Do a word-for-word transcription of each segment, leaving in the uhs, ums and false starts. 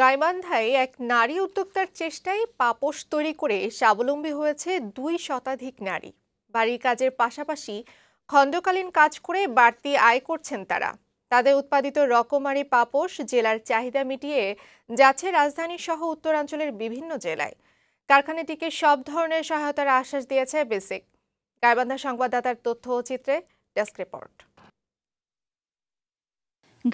গাইবান্ধায় এক নারী উদ্যোক্তার চেষ্টায় পাপোস তৈরি করে স্বাবলম্বী হয়েছে দুই শতাধিক নারী। বাড়ির কাজের পাশাপাশি খণ্ডকালীন কাজ করে বাড়তি আয় করছেন তারা। তাদের উৎপাদিত রকমারি পাপোস জেলার চাহিদা মিটিয়ে যাচ্ছে রাজধানী সহ উত্তরাঞ্চলের বিভিন্ন জেলায়। কারখানাটিকে সব ধরনের সহায়তার আশ্বাস দিয়েছে বেসিক। গাইবান্ধা সংবাদদাতার তথ্য ও চিত্রে ডেস্ক রিপোর্ট।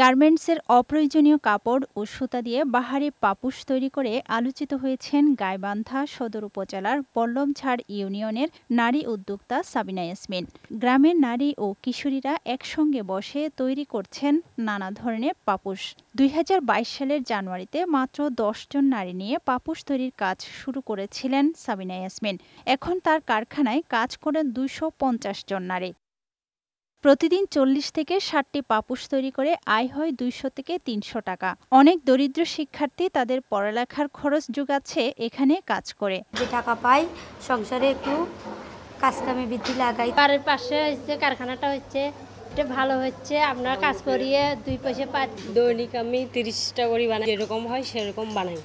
গার্মেন্টসের অপ্রয়োজনীয় কাপড় ও সুতা দিয়ে বাহারি পাপোস তৈরি করে আলোচিত হয়েছেন গাইবান্ধা সদর উপজেলার বল্লমঝাড় ইউনিয়নের নারী উদ্যোক্তা সাবিনা ইয়াসমিন। গ্রামের নারী ও কিশোরীরা একসঙ্গে বসে তৈরি করছেন নানা ধরনের পাপোস। দুই হাজার বাইশ সালের জানুয়ারিতে মাত্র দশ জন নারী নিয়ে পাপোস তৈরির কাজ শুরু করেছিলেন সাবিনা ইয়াসমিন। এখন তার কারখানায় কাজ করেন দুইশো পঞ্চাশ জন নারী। প্রতিদিন চল্লিশ থেকে ষাটটি পাপোস তৈরি করে আয় হয় দুইশো থেকে তিনশো টাকা। অনেক দরিদ্র শিক্ষার্থী তাদের পড়ালেখার খরচ যোগাচ্ছে এখানে কাজ করে। যে টাকা পাই সংসারে একটু কাজকামে বৃদ্ধি লাগাই। পাড়ের পাশে হচ্ছে কারখানাটা, হচ্ছে এটা ভালো হচ্ছে। আমরা কাজ করিয়ে দুই পয়সা পাই। দৈনিক আমি তিরিশটা করে বানাই, যেরকম হয় সেরকম বানাই।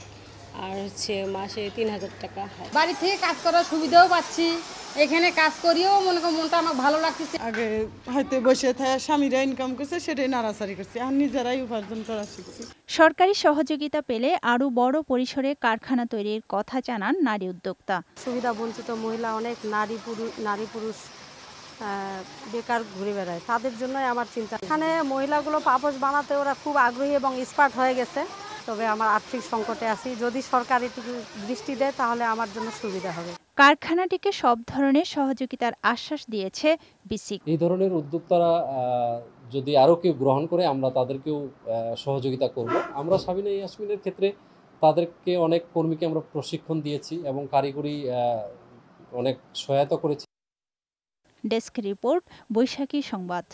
আর হচ্ছে মাসে তিন হাজার টাকা হয়। বাড়ি থেকে কাজ করার সুবিধাও পাচ্ছি, এখানে কাজ করিও মনে করি মনটা আমার ভালো লাগতেছে। আগে হয়তো বসে থাকা স্বামীরা ইনকাম করছে, সেটাই নাড়াচাড়ি করছে, আর নিজেরাই উপার্জন করা শিখছি। সরকারি সহযোগিতা পেলে আরো বড় পরিসরে কারখানা তৈরির কথা জানান নারী উদ্যোক্তা। সুবিধা বঞ্চিত মহিলা অনেক নারী পুরুষ নারী পুরুষ বেকার ঘুরে বেড়ায়, তাদের জন্যই আমার চিন্তা। এখানে মহিলাগুলো পাপোস বানাতে ওরা খুব আগ্রহী এবং এক্সপার্ট হয়ে গেছে। তবে আমার আর্থিক সংকটে আছি, যদি সরকার একটু দৃষ্টি দেয় তাহলে আমার জন্য সুবিধা হবে। কারখানাটিকে সব ধরনের সহযোগিতার আশ্বাস দিয়েছে বিসিক। এই ধরনের উদ্যোক্তারা যদি আরও কেউ গ্রহণ করে আমরা তাদেরকেও সহযোগিতা করব। আমরা সাবিনা ইয়াসমিনের ক্ষেত্রে তাদেরকে অনেক কর্মীকে আমরা প্রশিক্ষণ দিয়েছি এবং কারিগরি অনেক সহায়তা করেছি। ডেস্ক রিপোর্ট, বৈশাখী সংবাদ।